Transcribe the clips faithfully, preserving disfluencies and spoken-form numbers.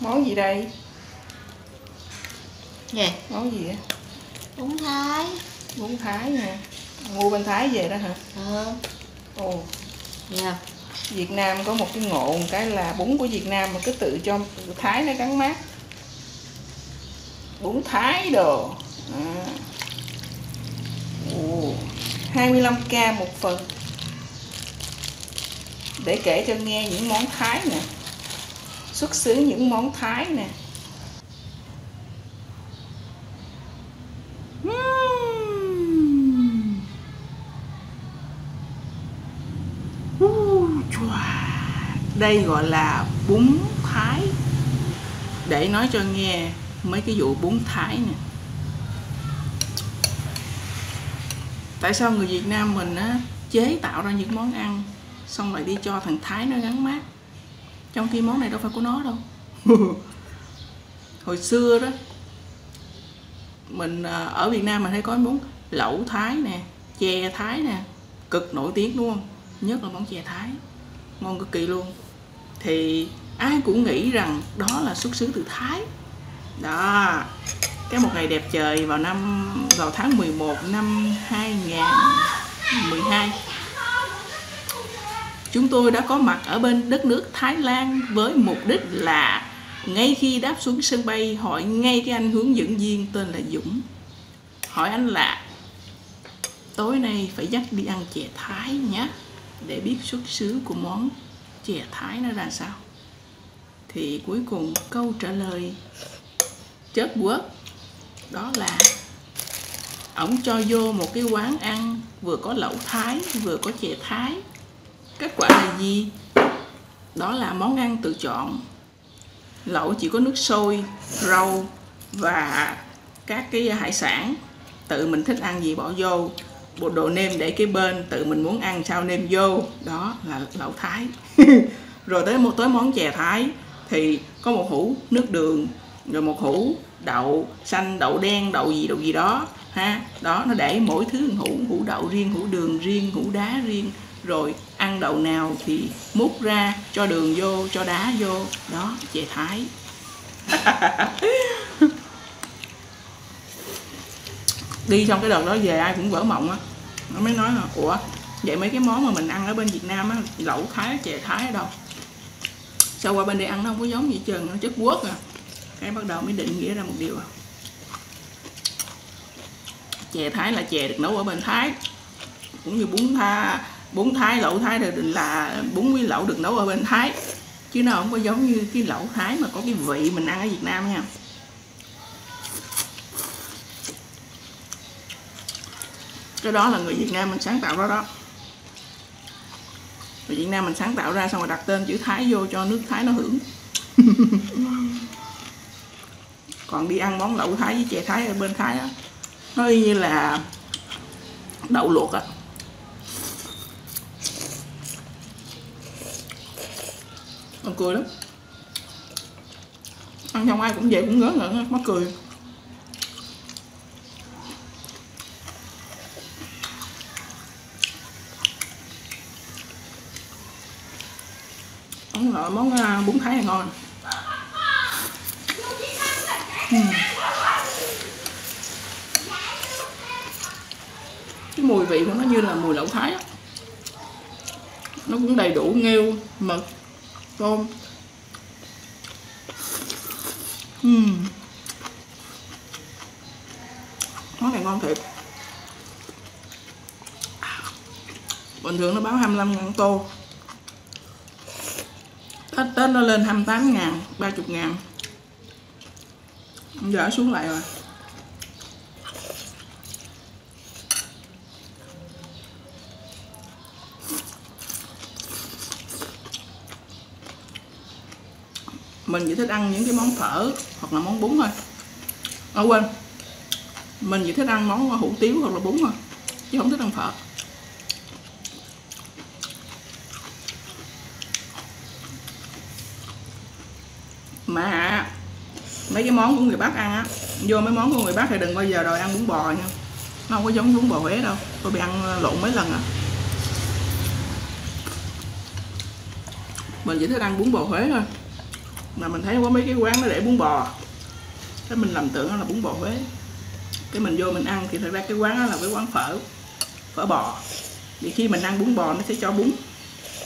Món gì đây? Nè, món gì vậy? Bún Thái. Bún Thái nè. Mua bên Thái về đó hả? Ừ. Ồ. Nè. Việt Nam có một cái ngộ một cái là bún của Việt Nam mà cứ tự cho Thái nó gắn mát. Bún Thái đồ. À. Ồ. hai mươi lăm k một phần. Để kể cho nghe những món Thái nè. Xuất xứ những món Thái nè. Đây gọi là bún Thái. Để nói cho nghe mấy cái vụ bún Thái nè. Tại sao người Việt Nam mình á, chế tạo ra những món ăn xong lại đi cho thằng Thái nó gắn mát, trong khi món này đâu phải của nó đâu. Hồi xưa đó, mình ở Việt Nam mình thấy có món lẩu Thái nè, chè Thái nè, cực nổi tiếng đúng không? Nhất là món chè Thái, ngon cực kỳ luôn. Thì ai cũng nghĩ rằng đó là xuất xứ từ Thái. Đó. Cái một ngày đẹp trời vào năm vào tháng mười một năm hai nghìn không trăm mười hai, chúng tôi đã có mặt ở bên đất nước Thái Lan với mục đích là ngay khi đáp xuống sân bay hỏi ngay cái anh hướng dẫn viên tên là Dũng. Hỏi anh là tối nay phải dắt đi ăn chè Thái nhé, để biết xuất xứ của món chè Thái nó ra sao. Thì cuối cùng câu trả lời chớp quớp đó là ổng cho vô một cái quán ăn vừa có lẩu Thái vừa có chè Thái. Kết quả là gì? Đó là món ăn tự chọn. Lẩu chỉ có nước sôi, rau và các cái hải sản, tự mình thích ăn gì bỏ vô. Bộ đồ nêm để cái bên, tự mình muốn ăn sao nêm vô. Đó là lẩu Thái. Rồi tới một tới món chè Thái thì có một hũ nước đường, rồi một hũ đậu xanh, đậu đen, đậu gì đậu gì đó ha. Đó, nó để mỗi thứ hũ, hũ đậu riêng, hũ đường riêng, hũ đá riêng. Rồi ăn đậu nào thì múc ra, cho đường vô, cho đá vô. Đó, chè Thái. Đi trong cái đợt đó về ai cũng vỡ mộng á. Nó mới nói là ủa, vậy mấy cái món mà mình ăn ở bên Việt Nam á, lẩu Thái, chè Thái ở đâu? Sao qua bên đây ăn nó không có giống gì trơn, nó chất quốc à. Cái bắt đầu mới định nghĩa ra một điều à. Chè Thái là chè được nấu ở bên Thái. Cũng như bún tha, bún Thái, lẩu Thái đều định là bún với lẩu được nấu ở bên Thái. Chứ nó không có giống như cái lẩu Thái mà có cái vị mình ăn ở Việt Nam nha. Cái đó là người Việt Nam mình sáng tạo ra đó. Người Việt Nam mình sáng tạo ra xong rồi đặt tên chữ Thái vô cho nước Thái nó hưởng. Còn đi ăn món lẩu Thái với chè Thái ở bên Thái á, nó y như là đậu luộc á. Con cười lắm. Ăn xong ai cũng vậy, cũng ngớ ngẩn á, mắc cười. Món bún Thái là ngon. Ừ. Cái mùi vị của nó như là mùi lẩu Thái đó. Nó cũng đầy đủ nghêu, mực, tôm. Ừ. Món này ngon thiệt. Bình thường nó báo hai mươi lăm ngàn tô, hết Tết nó lên hai mươi tám ngàn, ba mươi ngàn. Giờ xuống lại rồi. Mình chỉ thích ăn những cái món phở hoặc là món bún thôi. À quên, mình chỉ thích ăn món hủ tiếu hoặc là bún thôi, chứ không thích ăn phở. Mà mấy cái món của người Bắc ăn á, vô mấy món của người Bắc thì đừng bao giờ đòi ăn bún bò nha. Nó không có giống bún bò Huế đâu. Tôi bị ăn lộn mấy lần à. Mình chỉ thích ăn bún bò Huế thôi. mà mình thấy có mấy cái quán nó để bún bò, cái mình làm tưởng nó là bún bò Huế, cái mình vô mình ăn thì thật ra cái quán đó là cái quán phở, phở bò. Thì khi mình ăn bún bò nó sẽ cho bún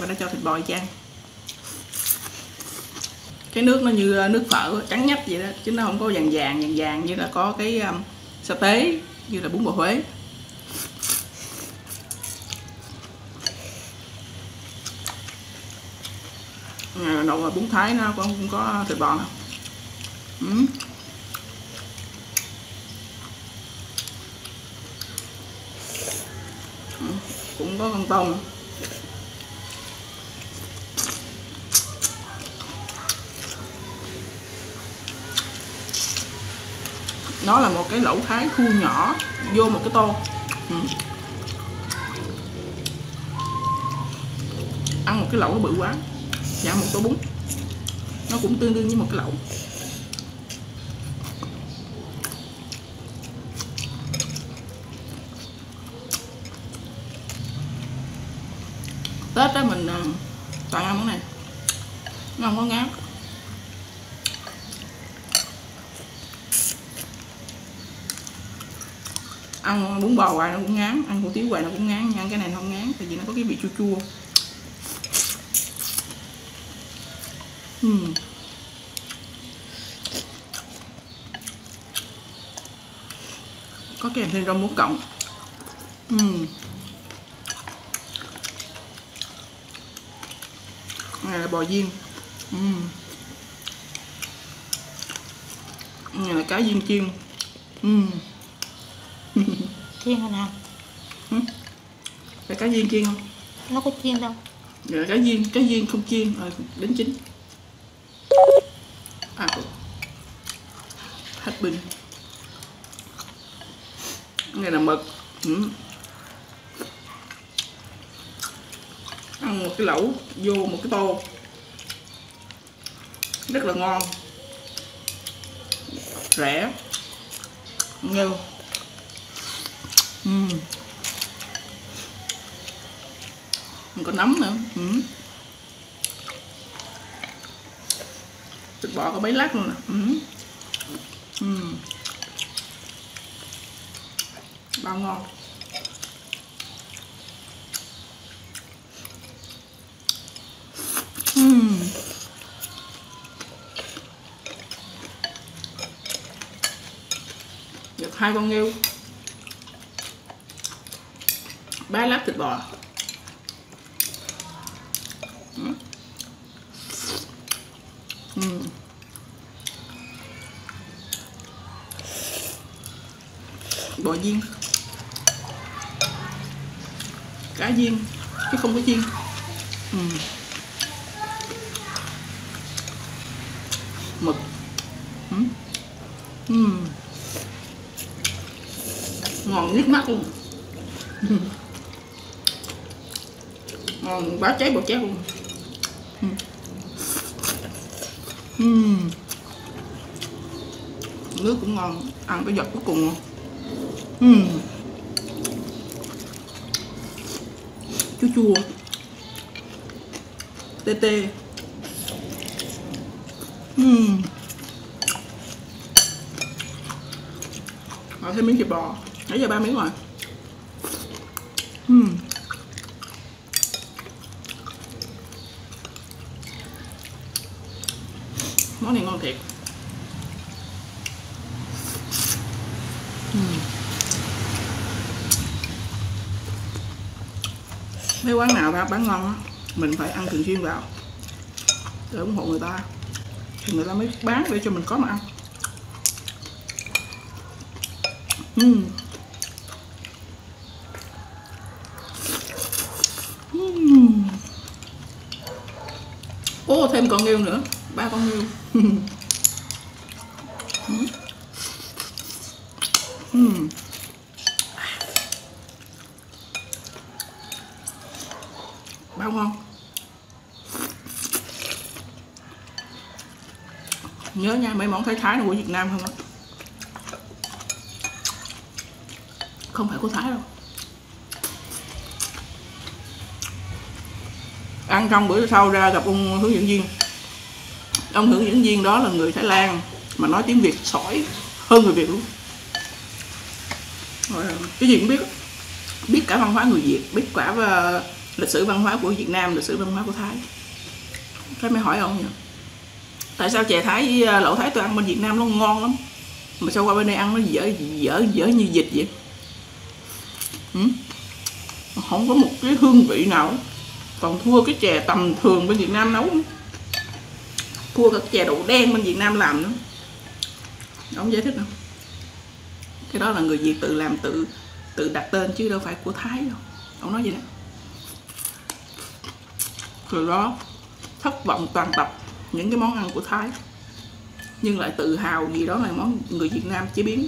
và nó cho thịt bò chan. Cái nước nó như nước phở trắng nhách vậy đó, chứ nó không có vàng vàng vàng vàng như là có cái um, sa tế như là bún bò Huế. Nồi bún Thái nó cũng không có thịt bò nào. uhm. Cũng có con tôm. Nó là một cái lẩu Thái thu nhỏ vô một cái tô. uhm. Ăn một cái lẩu nó bự quá, dạ một tô bún nó cũng tương đương với một cái lẩu. Tết đó mình toàn ăn món này, nó không có ngán. Ăn bún bò hoài nó cũng ngán, ăn hủ tiếu hoài nó cũng ngán, nhưng cái này nó không ngán tại vì nó có cái vị chua chua. Uhm. Có kèm thêm rau muống cộng. uhm. Này là bò viên. uhm. Này là cá viên chiên. uhm. Chiên hả nào? Hả? Là cá viên chiên không? Nó có chiên đâu. Là cá viên, cá viên không chiên, à, đến chín. À, hết bình. Này là mực. ừ. Ăn một cái lẩu vô một cái tô rất là ngon, rẻ, nghêu. ừ. Còn có nấm nữa. ừ. Thịt bò có mấy lát luôn nè. ừ. ừ. Bao ngon. ừ. Được hai con nghêu, ba lát thịt bò. Ừ. Bò viên, cá viên chứ không có chiên. ừ. Mực. ừ. Ừ. Ngon nhức mắt luôn. ừ. Ngon bá cháy bò cháy luôn. ừ. Uhm. Nước cũng ngon, ăn cái giọt cuối cùng luôn. uhm. Chua chua tê tê. uhm. Rồi thêm miếng thịt bò, nãy giờ ba miếng rồi. uhm. Món này ngon thiệt. uhm. Mấy quán nào ra bán ngon á, mình phải ăn thường xuyên vào để ủng hộ người ta thì người ta mới bán để cho mình có mà ăn. uhm. Uhm. Ô, thêm còn nghêu nữa, ba con nghêu. uhm. Bao ngon. Nhớ nha, mấy món Thái Thái là của Việt Nam không á, không phải của Thái đâu. Ăn trong bữa sau ra gặp ông hướng dẫn viên Ông hướng dẫn viên đó là người Thái Lan mà nói tiếng Việt sỏi hơn người Việt luôn. Cái gì cũng biết, biết cả văn hóa người Việt, biết cả lịch sử văn hóa của Việt Nam, lịch sử văn hóa của Thái. Thế mới hỏi ông nhỉ, tại sao chè Thái với lẩu Thái tôi ăn bên Việt Nam nó ngon lắm, mà sao qua bên đây ăn nó dở dở dở như dịch vậy? Ừ? Không có một cái hương vị nào, còn thua cái chè tầm thường bên Việt Nam nấu, thua cả chè đậu đen bên Việt Nam làm nữa. Ông giải thích không? Cái đó là người Việt tự làm, tự tự đặt tên chứ đâu phải của Thái đâu. Ông nói vậy đó. Rồi đó, thất vọng toàn tập những cái món ăn của Thái, nhưng lại tự hào gì đó là món người Việt Nam chế biến.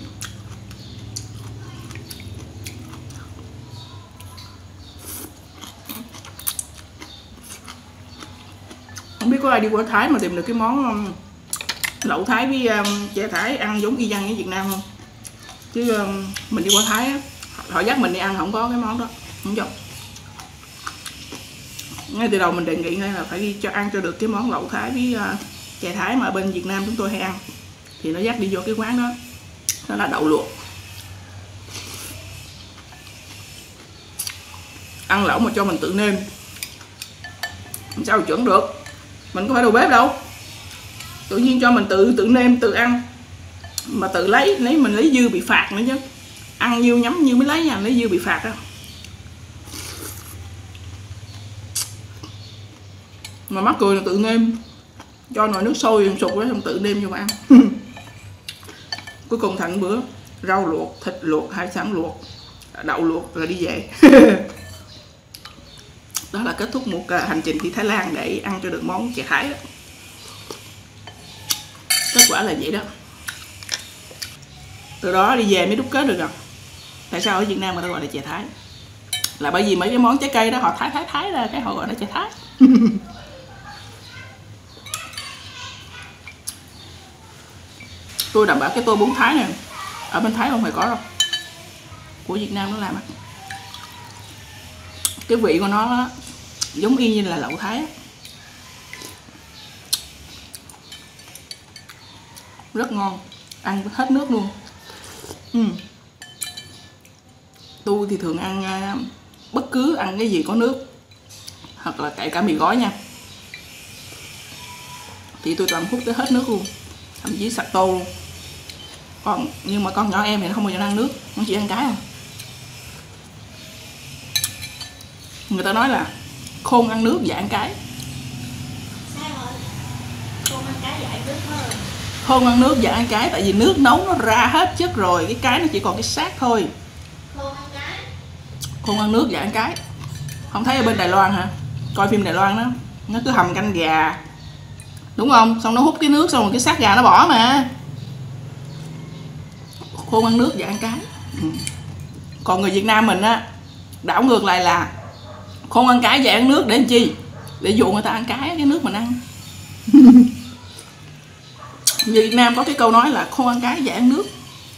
Không biết có ai đi qua Thái mà tìm được cái món lẩu Thái với chè Thái ăn giống y chang với Việt Nam không? Chứ mình đi qua Thái á, họ dắt mình đi ăn không có cái món đó, không chồng. Ngay từ đầu mình đề nghị ngay là phải đi cho ăn cho được cái món lẩu Thái với chè Thái mà bên Việt Nam chúng tôi hay ăn. Thì nó dắt đi vô cái quán đó, đó là đậu luộc. Ăn lẩu mà cho mình tự nêm, sao chuẩn được, mình có phải đầu bếp đâu. Tự nhiên cho mình tự tự nêm, tự ăn, mà tự lấy, lấy mình lấy dư bị phạt nữa chứ. Ăn nhiêu nhắm nhiêu mới lấy nha, lấy dư bị phạt đó. Mà mắc cười là tự nêm, cho nồi nước sôi sụp đó xong tự nêm vô mà ăn. Cuối cùng thành bữa rau luộc, thịt luộc, hải sản luộc, đậu luộc rồi đi về. Đó là kết thúc một hành trình đi Thái Lan để ăn cho được món chè Thái đó. Kết quả là vậy đó. Từ đó đi về mới đúc kết được rồi. Tại sao ở Việt Nam người ta gọi là chè Thái? Là bởi vì mấy cái món trái cây đó họ thái thái thái ra cái họ gọi là chè Thái. Tôi đảm bảo cái tô bún Thái này ở bên Thái không phải có đâu, của Việt Nam nó làm á. Cái vị của nó đó, giống y như là lẩu Thái á. Rất ngon, ăn hết nước luôn. Ừ. Tôi thì thường ăn bất cứ ăn cái gì có nước, hoặc là kể cả mì gói nha, thì tôi toàn hút tới hết nước luôn, thậm chí sạch tô luôn. Còn nhưng mà con nhỏ em thì nó không bao giờ ăn nước, nó chỉ ăn cái à. Người ta nói là khôn ăn nước và ăn cái. Khôn ăn cái và ăn nước thôi. Khôn ăn nước và ăn cái, tại vì nước nấu nó ra hết chất rồi, cái cái nó chỉ còn cái xác thôi. Khôn ăn cái. Khôn ăn nước và ăn cái. Không thấy ở bên Đài Loan hả? Coi phim Đài Loan đó, nó cứ hầm canh gà, đúng không? Xong nó hút cái nước xong rồi cái xác gà nó bỏ mà. Khôn ăn nước và ăn cái. Ừ. Còn người Việt Nam mình á, đảo ngược lại là khôn ăn cái và ăn nước để làm chi? Để dụ người ta ăn cái, cái nước mình ăn. Việt Nam có cái câu nói là khôn ăn cái và ăn nước,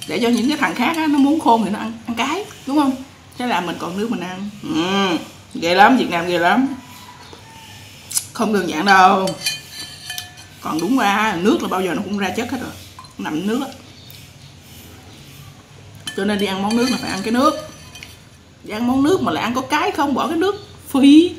để cho những cái thằng khác á, nó muốn khôn thì nó ăn, ăn cái, đúng không? Thế là mình còn nước mình ăn. Ừ. Ghê lắm, Việt Nam ghê lắm. Không đơn giản đâu. Còn đúng ra nước là bao giờ nó cũng ra chất hết rồi, nằm nước á. Cho nên đi ăn món nước là phải ăn cái nước. Đi ăn món nước mà lại ăn có cái không, bỏ cái nước phí.